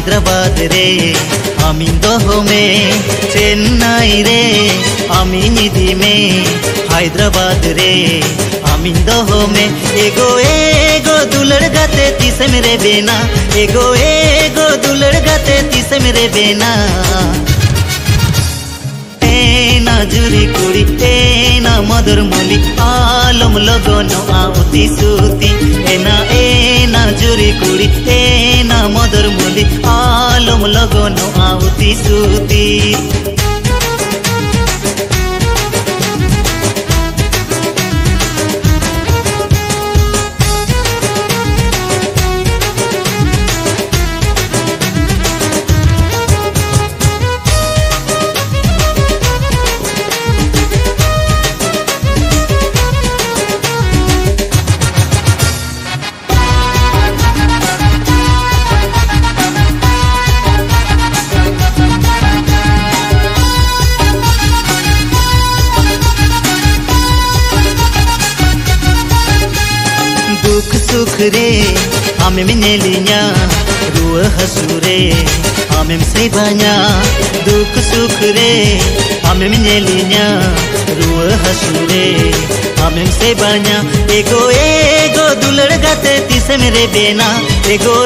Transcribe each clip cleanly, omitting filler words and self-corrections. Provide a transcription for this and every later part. हैदराबाद रे आमी दोहोमे चेन्नई रे आमी निधि में हैदराबाद रे आमी दोहोमे एगो दुलड़ गाते तीसे मेरे बेना एगो दुलड़ गाते तीसे मेरे बेना ना जुरी कुड़ी ना मधुर मुली आलम लगनो आउती सूती एना जुरी कुड़ी ना मधुर मुली आलम लगनो आउती सूती आमें मिनेलिया रुआ हसू रे आमें सेबाया दुख सुख रे आमें मिनेलिया रुआ हसू रे आमें सेबाया एगो दुलड़ गाते तीसे मेरे बेना एगो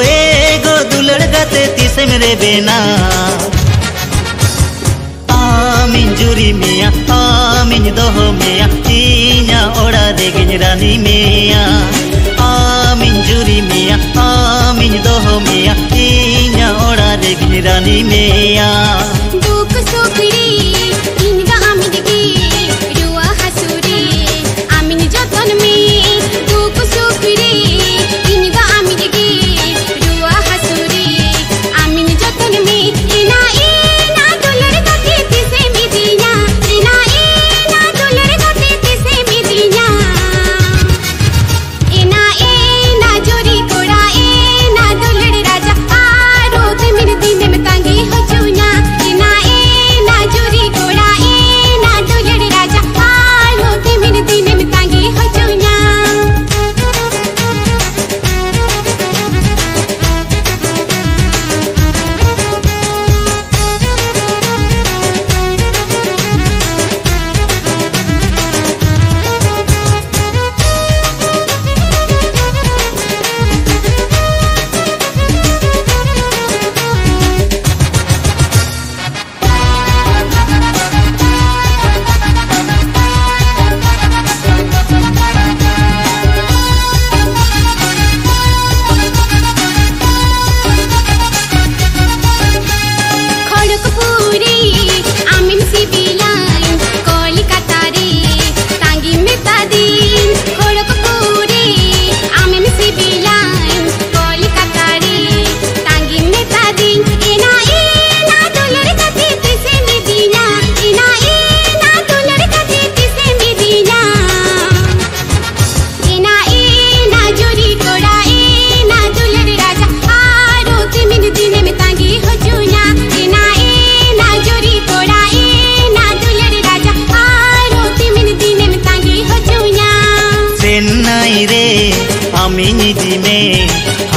दुलड़ गाते तीसे मेरे बेना आमीन जुरी मिया आमीन दोहो मिया तीना ओड़ा देगिन रानी मिया आमीन जुरी मिया आमीन दोहो मिया तीना ओड़ा देगिन रानी मिया दुख सुख रे इनका आमीन के रुआ हसू रे आमीन जतन में दुख सुख रे इनका आमीन के रुआ हसू रे आमीन जतन में इना दुलड़ गाते तीसे मिदिया इना दुलड़ गाते तीसे मिदिया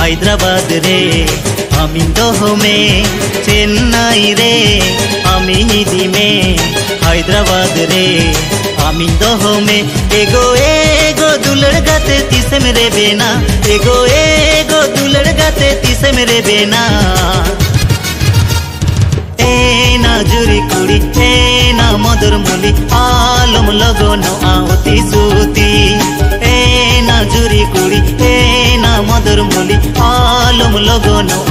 हैदराबाद रे आमी दोहोमे चेन्नई रे आमी निधि में हैदराबाद रे आमी दोहोमे एगो दुलड़ गाते तीसे मेरे बेना एगो दुलड़ गाते तीसे मेरे बेना ना जुरी कुड़ी ना मधुर मुली आलम लगनो आउती सूती जुरी कुड़ी ना मधुर मुली आलम लगनो